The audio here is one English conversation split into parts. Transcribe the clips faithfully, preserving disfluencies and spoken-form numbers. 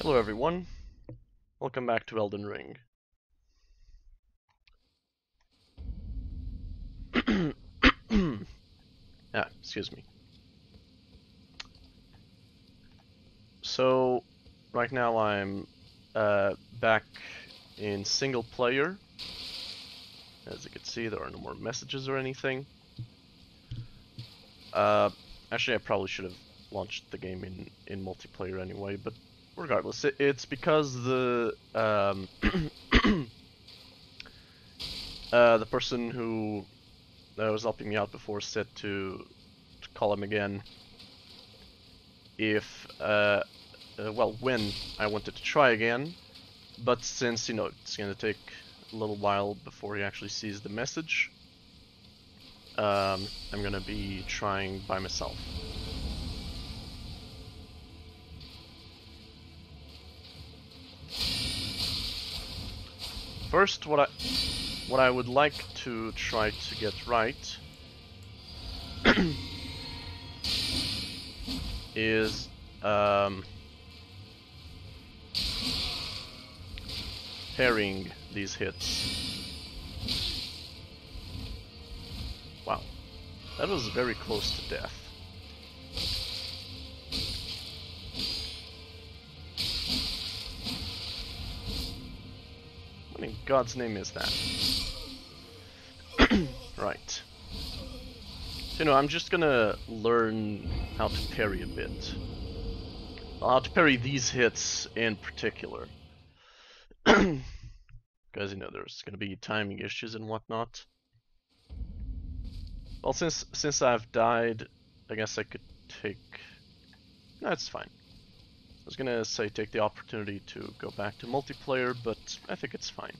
Hello everyone, welcome back to Elden Ring. ah, excuse me. So, right now I'm uh, back in single player. As you can see, there are no more messages or anything. Uh, actually, I probably should have launched the game in, in multiplayer anyway, but regardless, it, it's because the um, uh, the person who uh, was helping me out before said to, to call him again if, uh, uh, well, when I wanted to try again, but since, you know, it's going to take a little while before he actually sees the message, um, I'm going to be trying by myself. First, what I what I would like to try to get right is um, parrying these hits. Wow, that was very close to death. What in God's name is that? Right. So, you know, I'm just gonna learn how to parry a bit. Well, how to parry these hits in particular. Because, you know, there's gonna be timing issues and whatnot. Well, since since I've died, I guess I could take... No, it's fine. I was gonna say take the opportunity to go back to multiplayer, but I think it's fine.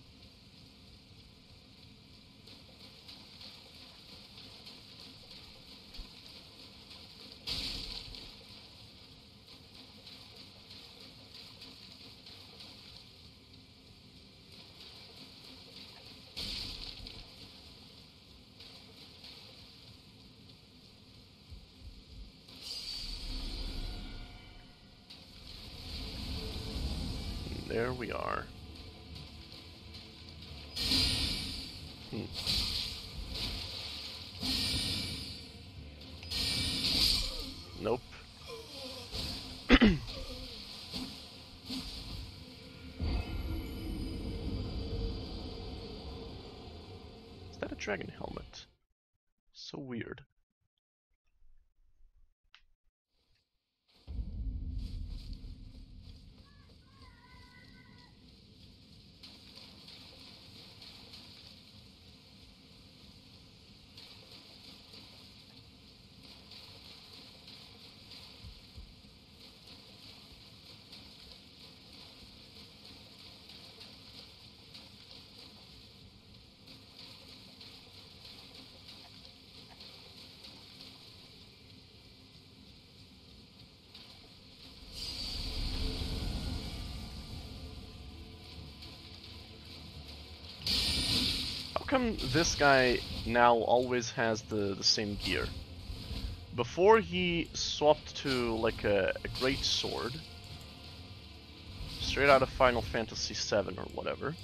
There we are. Hmm. Nope. Is that a dragon helmet? So weird. How come this guy now always has the, the same gear? Before he swapped to like a, a great sword, straight out of Final Fantasy seven or whatever.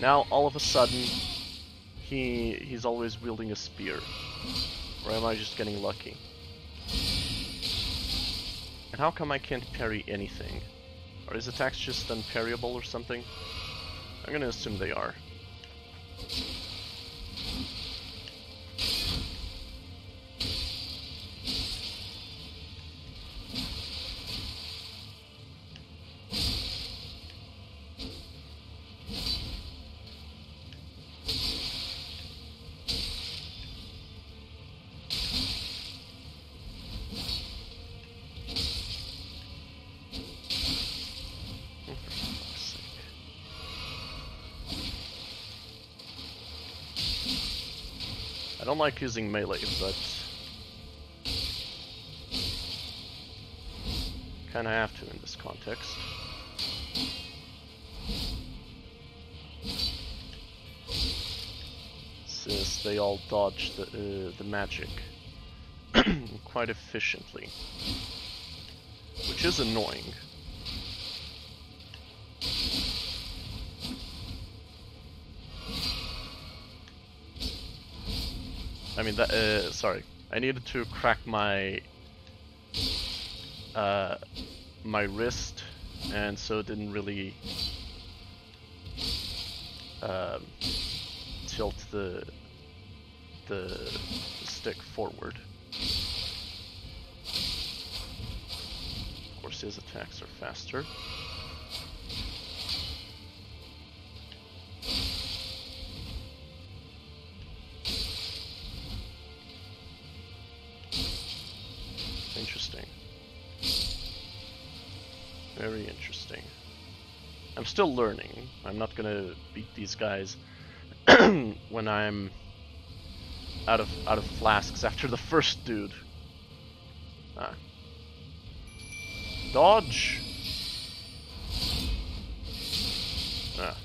Now all of a sudden he he's always wielding a spear. Or am I just getting lucky? And how come I can't parry anything? Are his attacks just unparryable or something? I'm gonna assume they are. I don't like using melee, but kind of have to in this context. Since they all dodge the, uh, the magic quite efficiently, which is annoying. I mean, that, uh, sorry. I needed to crack my uh, my wrist, and so it didn't really um, tilt the the stick forward. Of course, his attacks are faster. Very interesting. I'm still learning. I'm not gonna beat these guys when I'm out of out of flasks after the first dude. Ah. Dodge. Ah.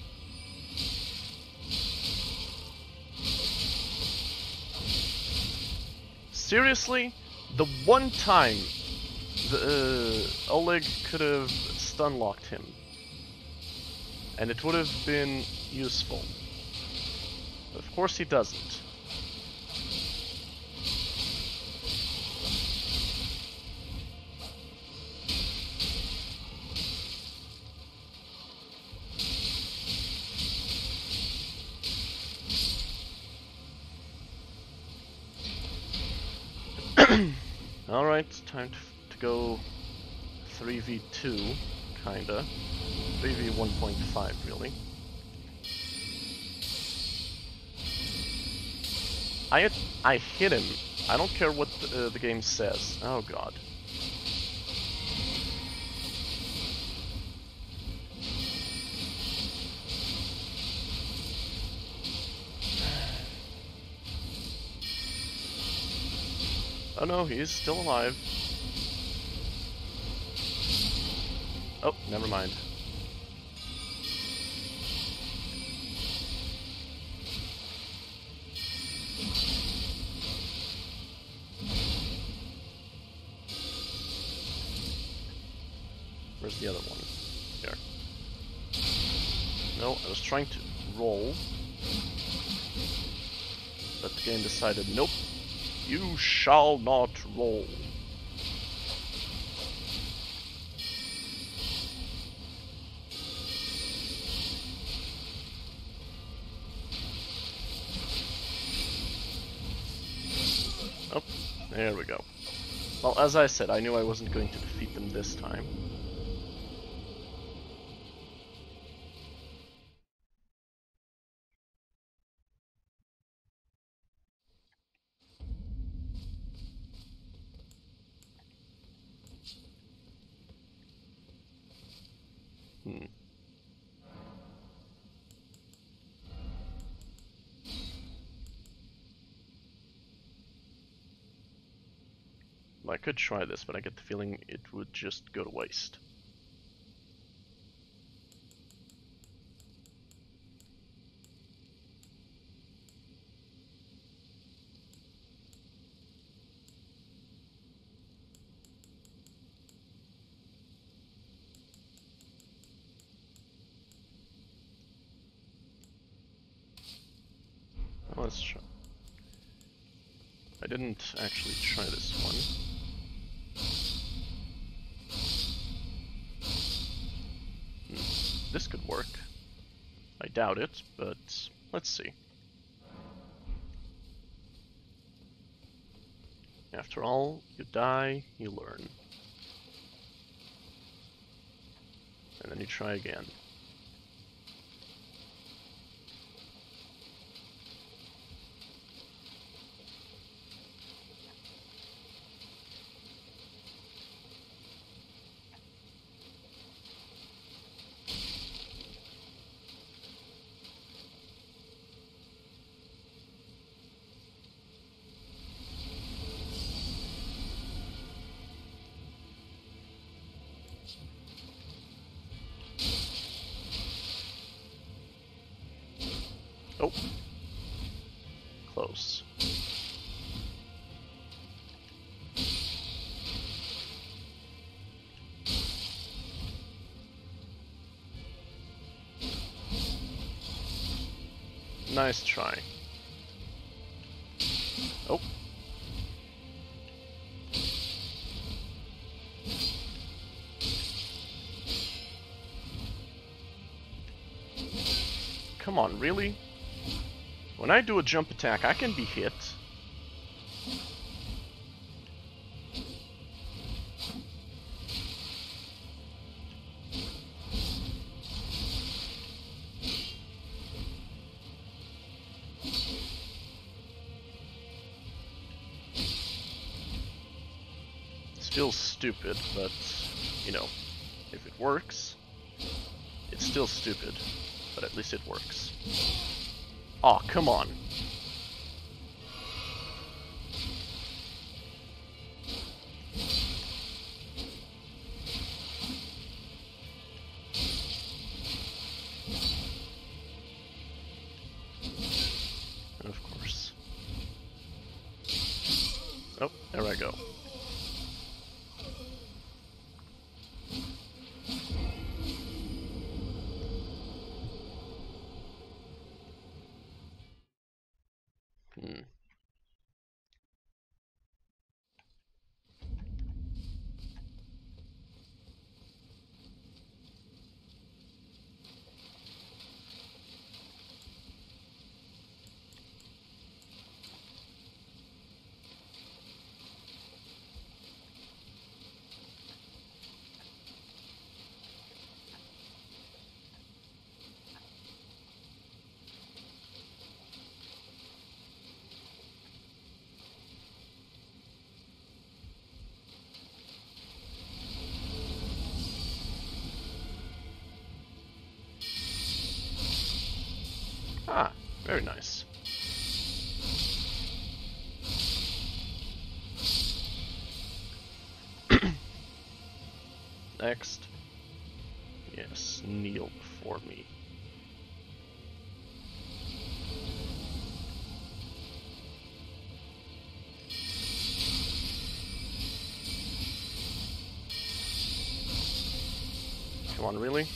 Seriously? The one time The, uh, Oleg could have stunlocked him, and it would have been useful. But of course he doesn't. All right, it's time to go three v two, kinda. three v one point five, really. I, I hit him. I don't care what the, uh, the game says. Oh god. Oh no, he is still alive. Oh, never mind. Where's the other one? Here. No, I was trying to roll, but the game decided, nope, you shall not roll. There we go. Well, as I said, I knew I wasn't going to defeat them this time. Hmm. I could try this, but I get the feeling it would just go to waste. Well, let's try. I didn't actually try this one. This could work. I doubt it, but let's see. After all, you die, you learn. And then you try again. Oh, close. Nice try. Come on, really? When I do a jump attack, I can be hit. Still stupid, but, you know, if it works, it's still stupid, but at least it works. Aw, oh, come on. And of course. Oh, there I go. Ah, very nice. Next. Yes, kneel before me. Come on, really?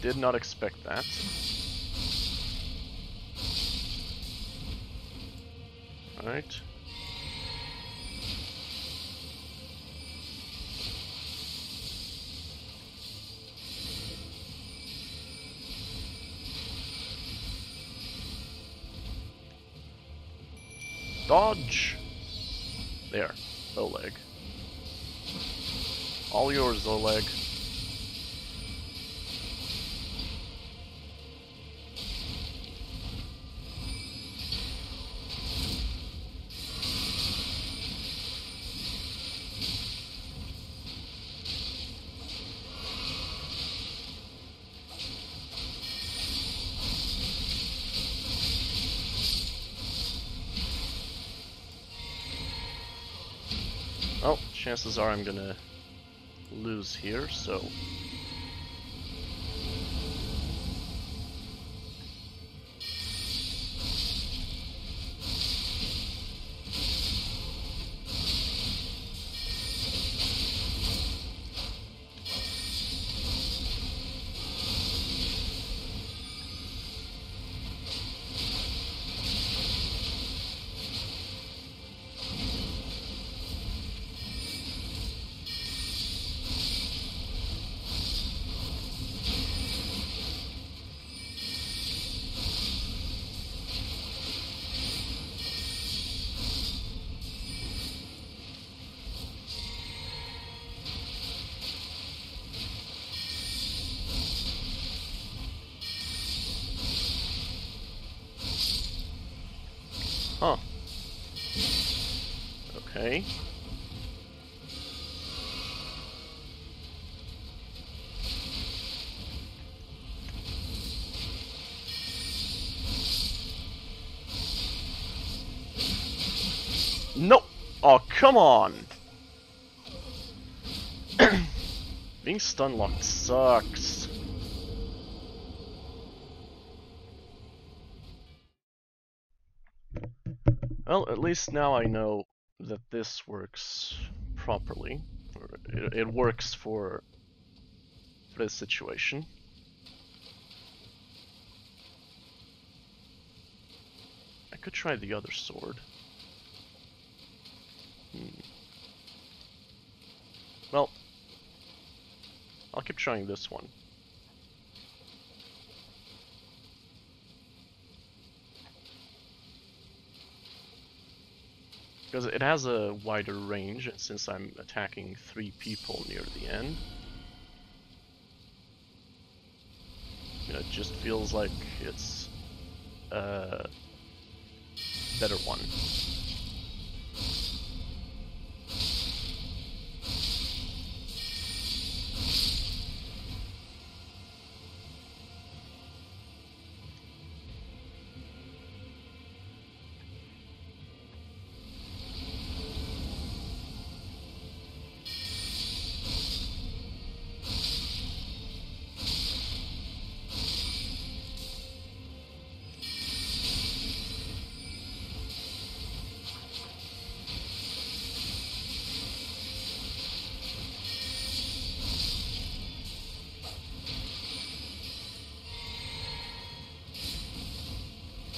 Did not expect that. Alright. Dodge! There. Oleg. All yours, Oleg. Oh, chances are I'm gonna lose here, so... Huh. Okay. No! Oh, come on! Being stunlocked sucks. Well, at least now I know that this works properly. It, it works for this situation. I could try the other sword. Hmm. Well, I'll keep trying this one. Because it has a wider range, and since I'm attacking three people near the end, you know, it just feels like it's a better one.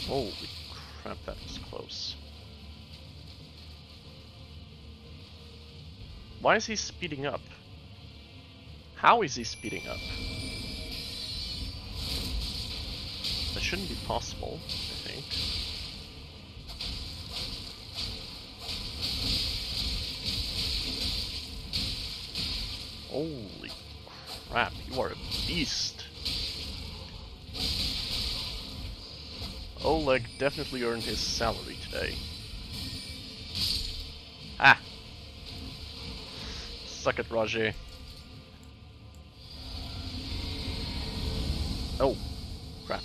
Holy crap, that was close. Why is he speeding up? How is he speeding up? That shouldn't be possible, I think. Holy crap, you are a beast. Oleg definitely earned his salary today. Ah! Suck it, Roger. Oh, crap.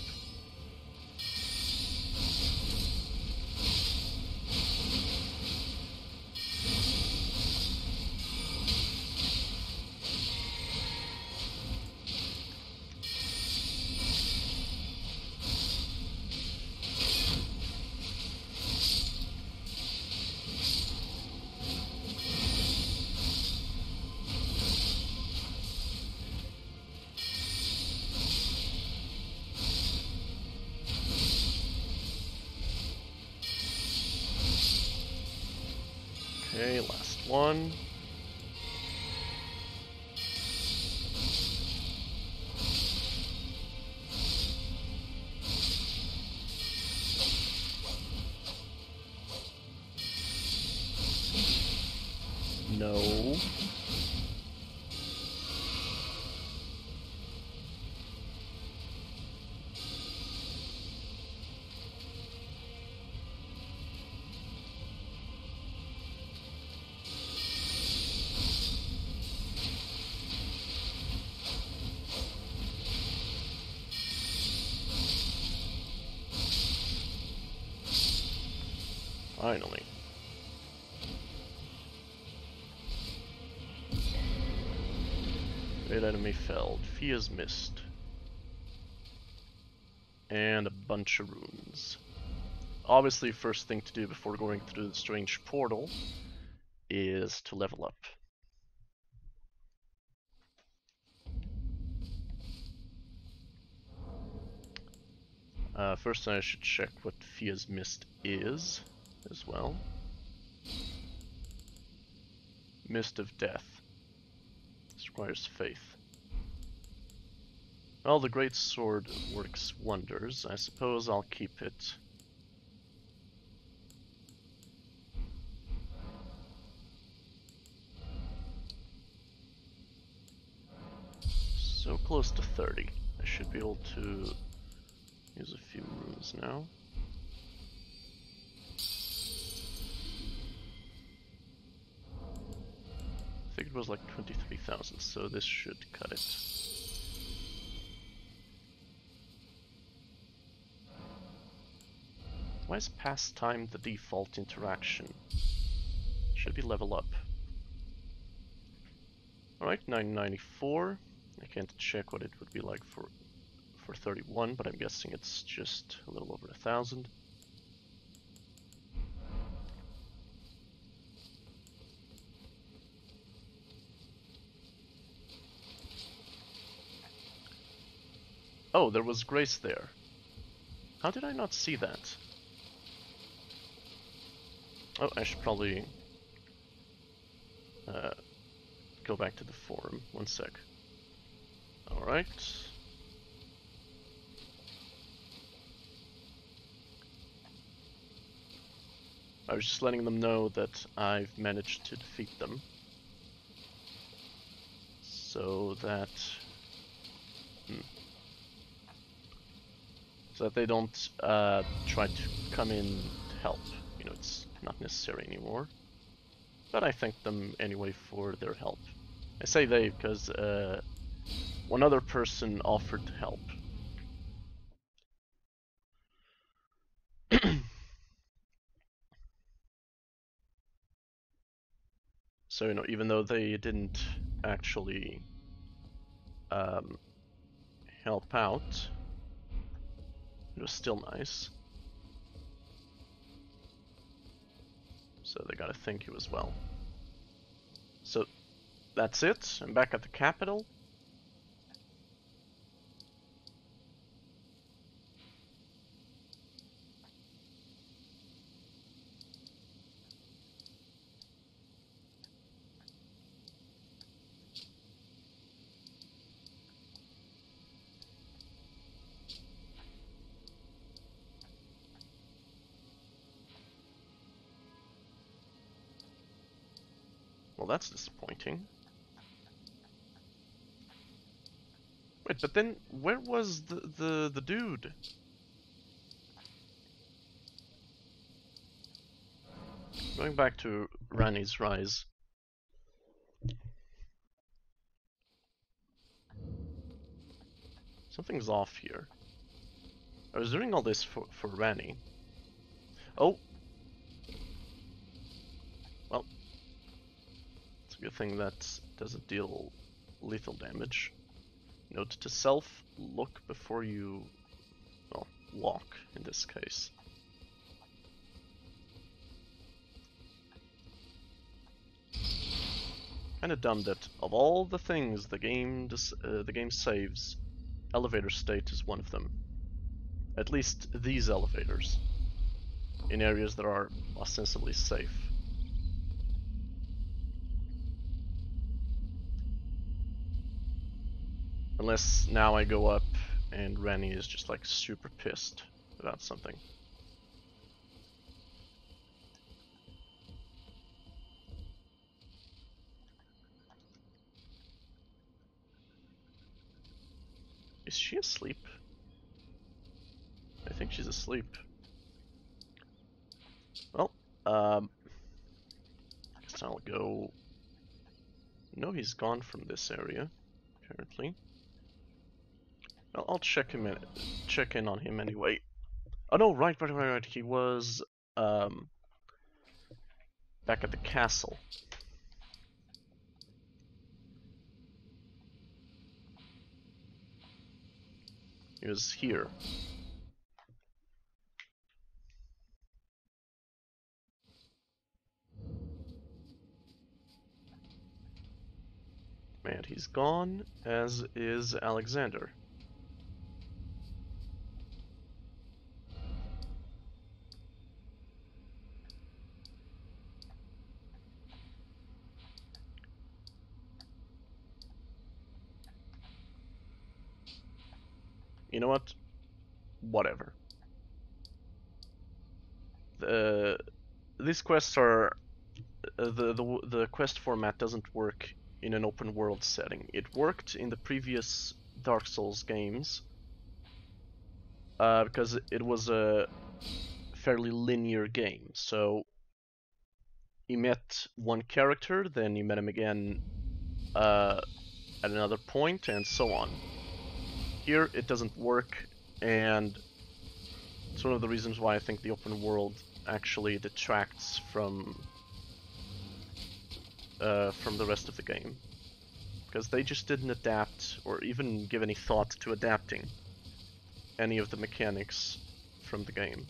Okay, last one. No. Finally. Great enemy felled. Fia's Mist. And a bunch of runes. Obviously, first thing to do before going through the strange portal is to level up. Uh, first I should check what Fia's Mist is. As well. Mist of Death. This requires faith. Well, the great sword works wonders. I suppose I'll keep it. So close to thirty. I should be able to use a few runes now. I think it was like twenty-three thousand, so this should cut it. Why is pastime the default interaction? Should be level up. Alright, nine ninety-four. I can't check what it would be like for, for thirty-one, but I'm guessing it's just a little over a thousand. Oh, there was grace there. How did I not see that? Oh, I should probably uh, go back to the forum. One sec. Alright. I was just letting them know that I've managed to defeat them. So that... Hmm. So that they don't uh, try to come in to help. You know, it's not necessary anymore. But I thank them anyway for their help. I say they because uh, one other person offered to help. So, you know, even though they didn't actually um, help out, it was still nice. So they gotta thank you as well. So that's it. I'm back at the capital. Well, that's disappointing. Wait, but then where was the the, the dude? Going back to Ranni's Rise. Something's off here. I was doing all this for, for Ranni. Oh! Well. Good thing that doesn't deal lethal damage. Note to self, look before you, well, walk in this case. Kinda dumb that of all the things the game dis uh, the game saves, elevator state is one of them. At least these elevators, in areas that are ostensibly safe. Unless now I go up and Ranni is just like super pissed about something. Is she asleep? I think she's asleep. Well, um, I guess I'll go. No, he's gone from this area, apparently. I'll check him in, check in on him anyway. Oh no, right, right, right, right. He was um, back at the castle. He was here. Man, he's gone, as is Alexander. You know what? Whatever. The these quests are uh, the the the quest format doesn't work in an open world setting. It worked in the previous Dark Souls games uh, because it was a fairly linear game. So you met one character, then you met him again uh, at another point, and so on. Here it doesn't work, and it's one of the reasons why I think the open world actually detracts from uh, from the rest of the game, because they just didn't adapt or even give any thought to adapting any of the mechanics from the game.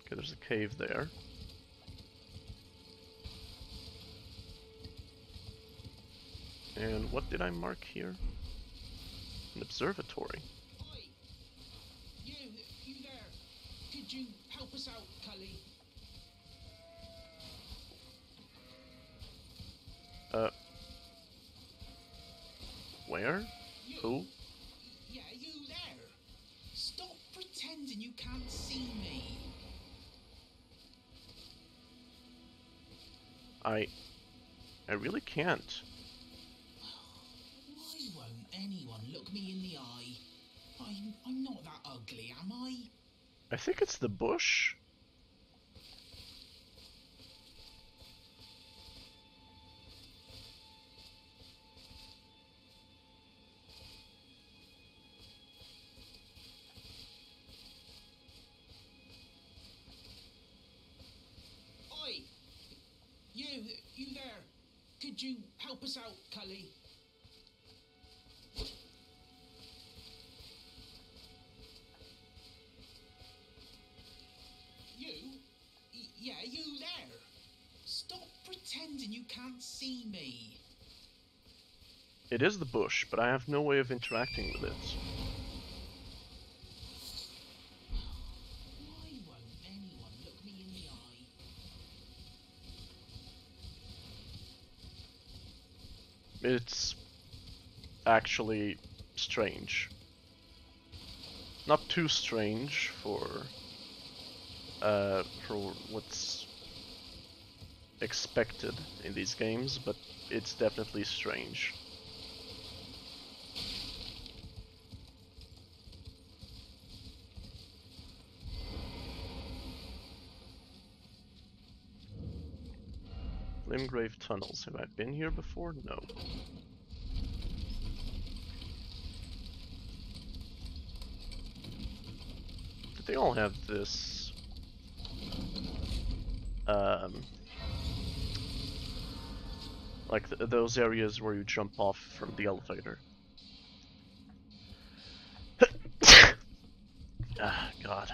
Okay, there's a cave there. And what did I mark here? An observatory. Oi! You, you there. Could you help us out, Cully? Uh. Where? You, Who? Yeah, you there. Stop pretending you can't see me. I... I really can't. Why won't anyone look me in the eye? I'm, I'm not that ugly, am I? I think it's the bush. Could you help us out, Cully? You? Yeah, you there. Stop pretending you can't see me. It is the bush, but I have no way of interacting with it. It's actually strange. Not too strange for uh, for what's expected in these games, but it's definitely strange. Limgrave Tunnels. Have I been here before? No. Did they all have this um like th those areas where you jump off from the elevator? Ah, God.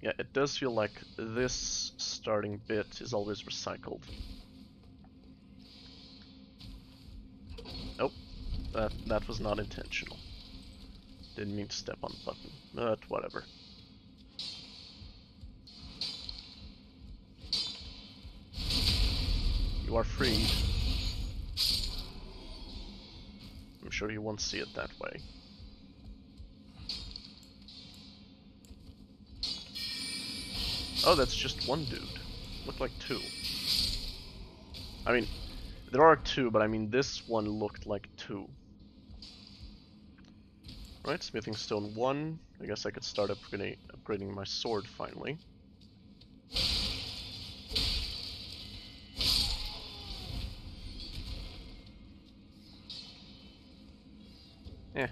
Yeah, it does feel like this starting bit is always recycled. Nope, that, that was not intentional. Didn't mean to step on the button, but whatever. You are freed. I'm sure you won't see it that way. Oh, that's just one dude. Looked like two. I mean, there are two, but I mean this one looked like two. Right, Smithing Stone one. I guess I could start upgrading, upgrading my sword finally. Eh.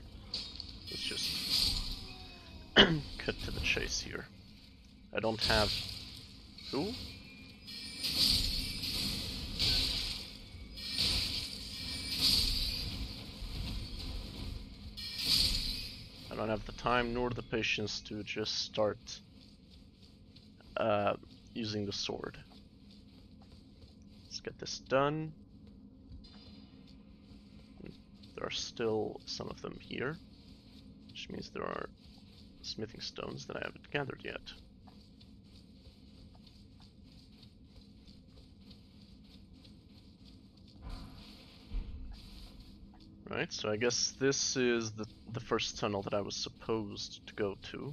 Let's just cut to the chase here. I don't have... Who? I don't have the time nor the patience to just start uh, using the sword. Let's get this done. There are still some of them here, which means there are smithing stones that I haven't gathered yet. Right, so I guess this is the, the first tunnel that I was supposed to go to.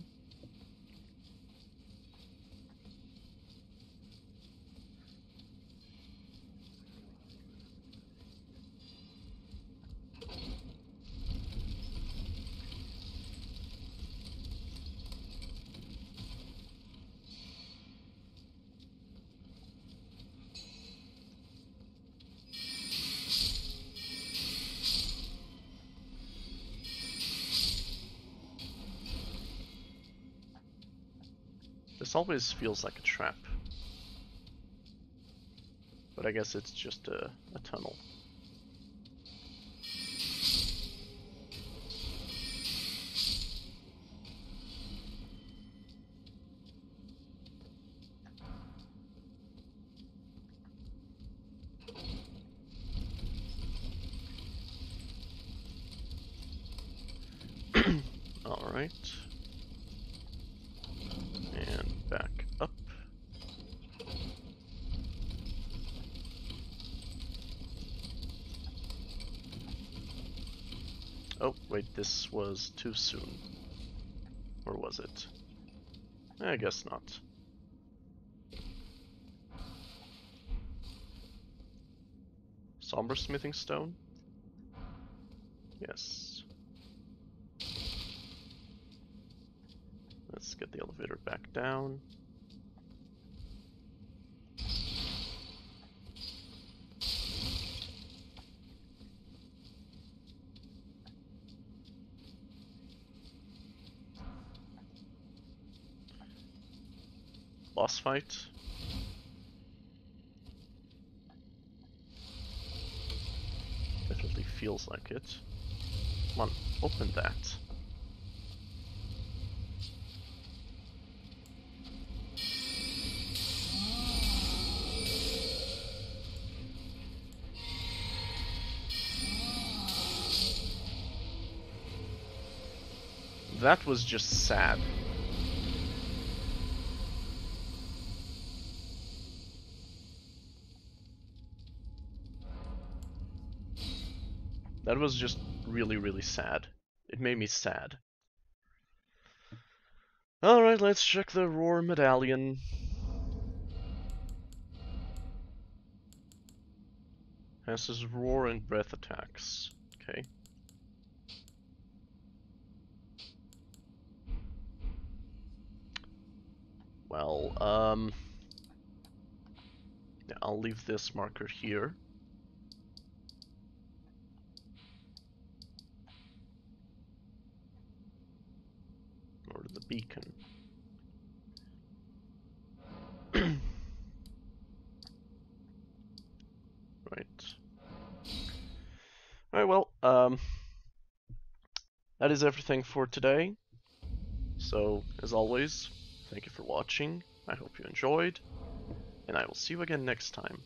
This always feels like a trap. But I guess it's just a, a tunnel. This was too soon. Or was it? I guess not. Somber Smithing Stone? Yes. Let's get the elevator back down. Boss fight. Definitely feels like it. Come on, open that. That was just sad. That was just really, really sad. It made me sad. Alright, let's check the Roar Medallion. Has his roar and breath attacks. Okay. Well, um... yeah, I'll leave this marker here. The beacon. Right. Alright, well, um, that is everything for today. So, as always, thank you for watching. I hope you enjoyed, and I will see you again next time.